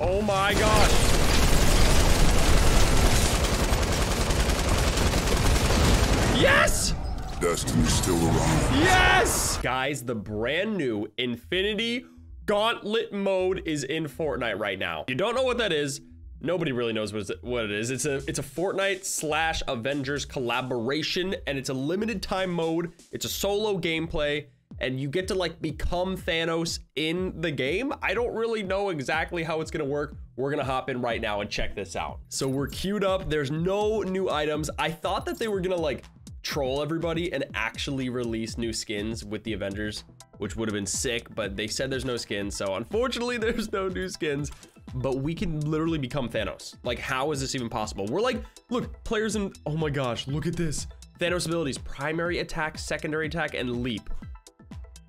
Oh my gosh! Yes! Destiny's still around. Yes! Guys, the brand new Infinity Gauntlet mode is in Fortnite right now. You don't know what that is. Nobody really knows what it is. It's a Fortnite / Avengers collaboration, and it's a limited time mode. It's a solo gameplay, and you get to like become Thanos in the game. I don't really know exactly how it's gonna work. We're gonna hop in right now and check this out. So we're queued up. There's no new items. I thought that they were gonna like troll everybody and actually release new skins with the Avengers, which would have been sick, but they said there's no skins. So unfortunately there's no new skins, but we can literally become Thanos. Like, how is this even possible? We're like, look, players in, oh my gosh, look at this. Thanos abilities, primary attack, secondary attack, and leap.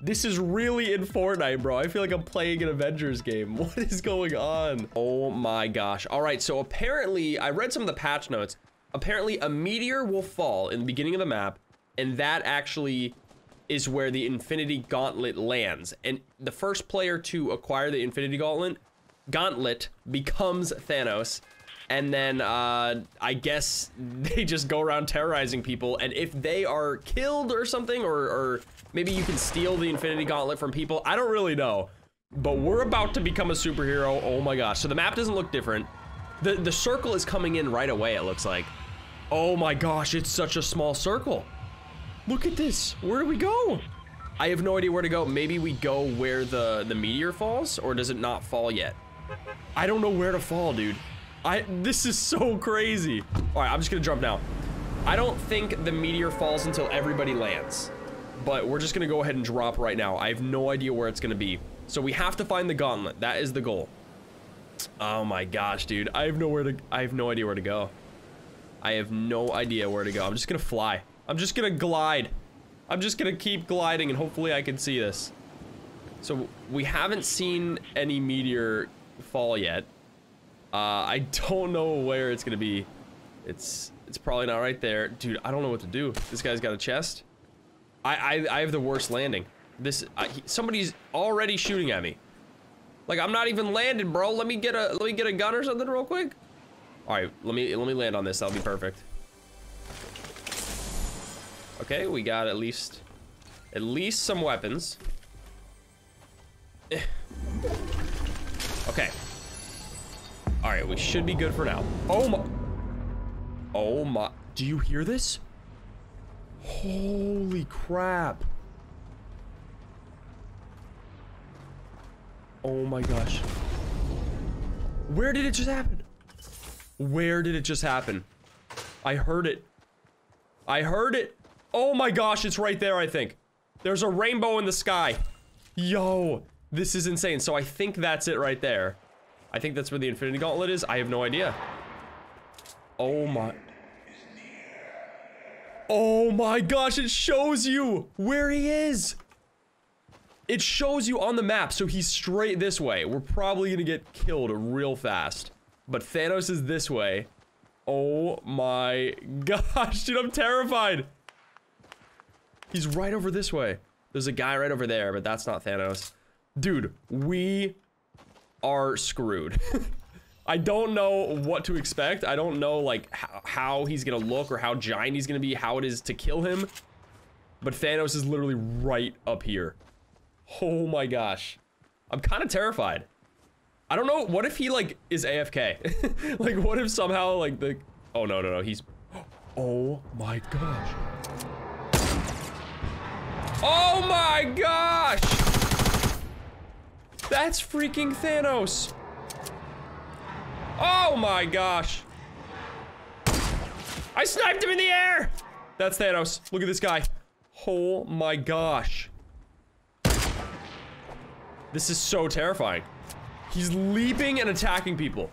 This is really in Fortnite, bro. I feel like I'm playing an Avengers game. What is going on? Oh my gosh. All right, so apparently, I read some of the patch notes. Apparently, a meteor will fall in the beginning of the map, and that actually is where the Infinity Gauntlet lands. And the first player to acquire the Infinity Gauntlet becomes Thanos. And then I guess they just go around terrorizing people. And if they are killed or something, or maybe you can steal the Infinity Gauntlet from people. I don't really know. But we're about to become a superhero. Oh my gosh. So the map doesn't look different. The circle is coming in right away, it looks like. Oh my gosh, it's such a small circle. Look at this. Where do we go? I have no idea where to go. Maybe we go where the meteor falls, or does it not fall yet? I don't know where to fall, dude. This is so crazy. All right, I'm just gonna jump now. I don't think the meteor falls until everybody lands, but we're just gonna go ahead and drop right now. I have no idea where it's gonna be. So we have to find the gauntlet. That is the goal. Oh my gosh, dude. I have no idea where to go. I have no idea where to go. I'm just gonna fly. I'm just gonna glide. I'm just gonna keep gliding, and hopefully I can see this. So we haven't seen any meteor fall yet. I don't know where it's gonna be. It's probably not right there. Dude, I don't know what to do. This guy's got a chest. I have the worst landing. Somebody's already shooting at me. Like, I'm not even landed, bro. Let me get a gun or something real quick. All right, let me land on this. That'll be perfect. Okay, we got at least some weapons. Okay. All right, we should be good for now. Oh my. Do you hear this? Holy crap. Oh my gosh. Where did it just happen? Where did it just happen? I heard it. I heard it. Oh my gosh, it's right there, I think. There's a rainbow in the sky. Yo, this is insane. So I think that's it right there. I think that's where the Infinity Gauntlet is. I have no idea. Oh my. Oh my gosh, it shows you where he is. It shows you on the map, so he's straight this way. We're probably gonna get killed real fast. But Thanos is this way. Oh my gosh, dude, I'm terrified. He's right over this way. There's a guy right over there, but that's not Thanos. Dude, we are screwed. I don't know what to expect. I don't know like how he's gonna look, or how giant he's gonna be, how it is to kill him. But Thanos is literally right up here. Oh my gosh, I'm kind of terrified. I don't know. What if he like is AFK? Like, what if somehow like the... Oh no, no, no. He's... Oh my gosh. Oh my gosh. That's freaking Thanos. Oh my gosh. I sniped him in the air. That's Thanos. Look at this guy. Oh my gosh. This is so terrifying. He's leaping and attacking people.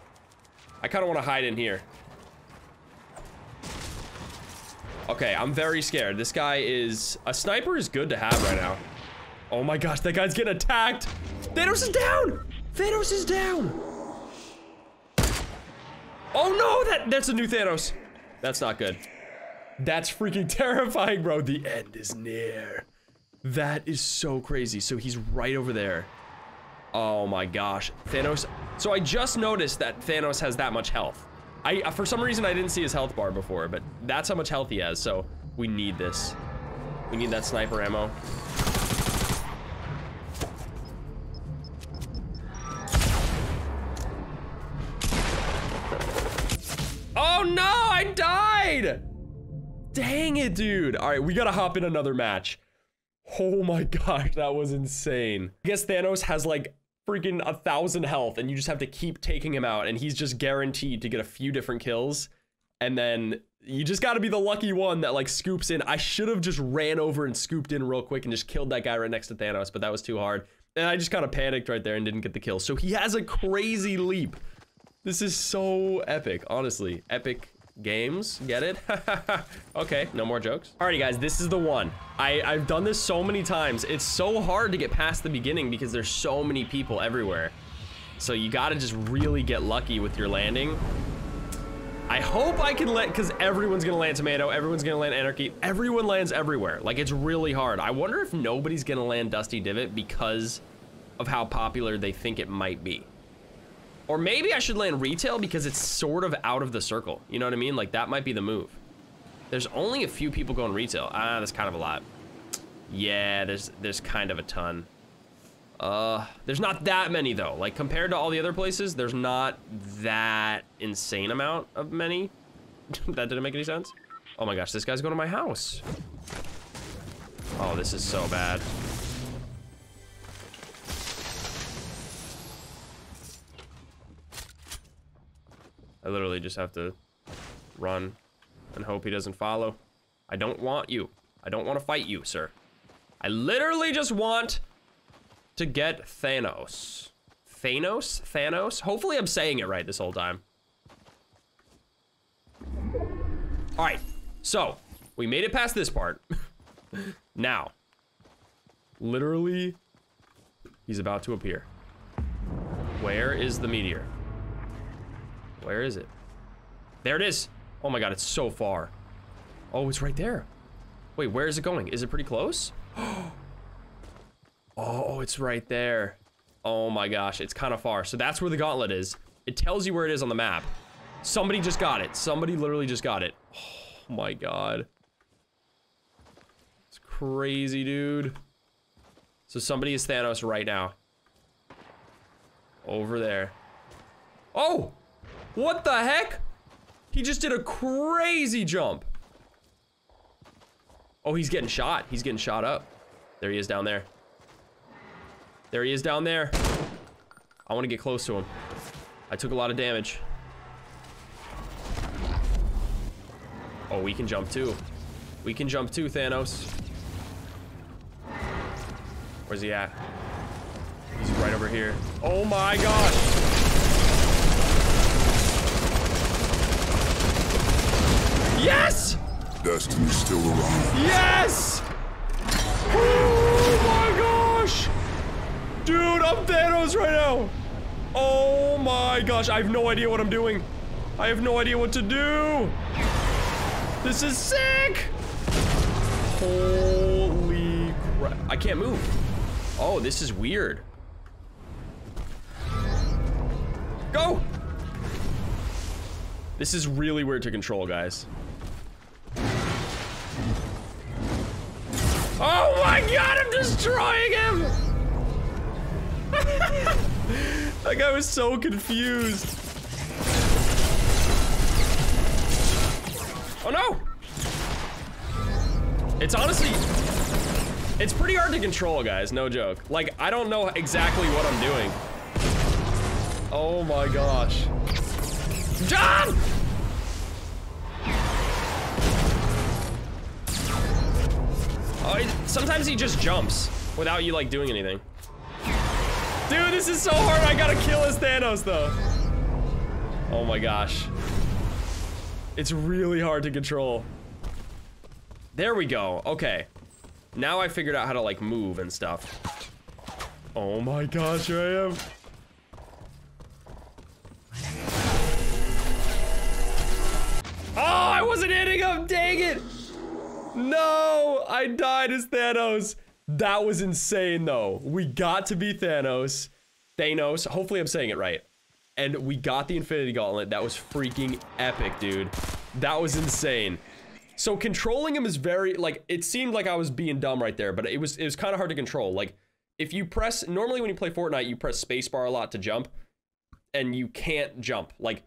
I kind of want to hide in here. Okay, I'm very scared. This guy is... A sniper is good to have right now. Oh my gosh, that guy's getting attacked. Thanos is down. Thanos is down. Oh no, that's a new Thanos. That's not good. That's freaking terrifying, bro. The end is near. That is so crazy. So he's right over there. Oh my gosh, Thanos. So I just noticed that Thanos has that much health. For some reason, I didn't see his health bar before, but that's how much health he has. So we need this. We need that sniper ammo. Oh no, I died. Dang it, dude. All right, we gotta hop in another match. Oh my gosh, that was insane. I guess Thanos has like freaking 1,000 health and you just have to keep taking him out and he's just guaranteed to get a few different kills. And then you just gotta be the lucky one that like scoops in. I should have just ran over and scooped in real quick and just killed that guy right next to Thanos, but that was too hard. And I just kind of panicked right there and didn't get the kill. So he has a crazy leap. This is so epic, honestly. Epic Games, get it? Okay, no more jokes. Alrighty guys, this is the one. I've done this so many times. It's so hard to get past the beginning because there's so many people everywhere. So you gotta just really get lucky with your landing. I hope I can land, because everyone's gonna land Tomato, everyone's gonna land Anarchy, everyone lands everywhere. Like, it's really hard. I wonder if nobody's gonna land Dusty Divot because of how popular they think it might be. Or maybe I should land Retail because it's sort of out of the circle. You know what I mean? Like, that might be the move. There's only a few people going Retail. Ah, that's kind of a lot. Yeah, there's kind of a ton. There's not that many, though. Like, compared to all the other places, there's not that insane amount of many. That didn't make any sense. Oh my gosh, this guy's going to my house. Oh, this is so bad. I literally just have to run and hope he doesn't follow. I don't want you. I don't want to fight you, sir. I literally just want to get Thanos. Thanos? Thanos? Hopefully I'm saying it right this whole time. All right, so we made it past this part. Now, literally, he's about to appear. Where is the meteor? Where is it? There it is. Oh my god, it's so far. Oh, it's right there. Wait, where is it going? Is it pretty close? Oh, it's right there. Oh my gosh, it's kind of far. So that's where the gauntlet is. It tells you where it is on the map. Somebody just got it. Somebody literally just got it. Oh my god. It's crazy, dude. So somebody is Thanos right now. Over there. Oh! What the heck? He just did a crazy jump. Oh, he's getting shot. He's getting shot up. There he is down there. There he is down there. I want to get close to him. I took a lot of damage. Oh, we can jump too. We can jump too, Thanos. Where's he at? He's right over here. Oh my gosh. Yes! Destiny's still around. Yes! Oh my gosh! Dude, I'm Thanos right now! Oh my gosh, I have no idea what I'm doing. I have no idea what to do. This is sick! Holy crap. I can't move. Oh, this is weird. Go! This is really weird to control, guys. Oh my god, I'm destroying him! That guy was so confused. Oh no! It's honestly, it's pretty hard to control, guys, no joke. Like, I don't know exactly what I'm doing. Oh my gosh. Jump! Oh, sometimes he just jumps without you, like, doing anything. Dude, this is so hard. I gotta kill his Thanos, though. Oh, my gosh. It's really hard to control. There we go. Okay. Now I figured out how to, like, move and stuff. Oh, my gosh. Here I am. Oh, I wasn't hitting him. Dang it. No, I died as Thanos. That was insane, though. We got to be Thanos. Thanos. Hopefully I'm saying it right. And we got the Infinity Gauntlet. That was freaking epic, dude. That was insane. So controlling him is very, like, it seemed like I was being dumb right there, but it was kind of hard to control. Like, if you press, normally when you play Fortnite, you press spacebar a lot to jump, and you can't jump. Like,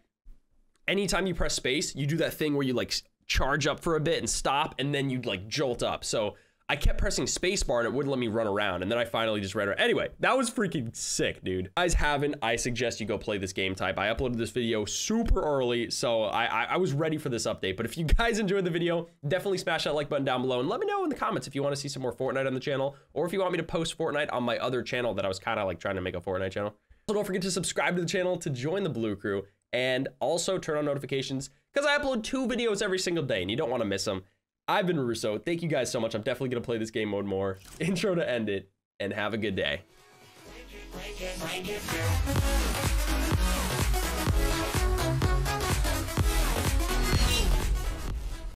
anytime you press space, you do that thing where you, like, charge up for a bit and stop, and then you, like, jolt up. So I kept pressing spacebar and it wouldn't let me run around, and then I finally just ran around. Anyway, that was freaking sick, dude. If you guys haven't, I suggest you go play this game type. I uploaded this video super early, so I was ready for this update. But if you guys enjoyed the video, definitely smash that like button down below, and let me know in the comments if you want to see some more Fortnite on the channel, or if you want me to post Fortnite on my other channel that I was kind of like trying to make a Fortnite channel. So don't forget to subscribe to the channel to join the Blue Crew, and also turn on notifications, because I upload 2 videos every single day, and you don't want to miss them. I've been Russo. Thank you guys so much. I'm definitely going to play this game mode more. Intro to end it, and have a good day.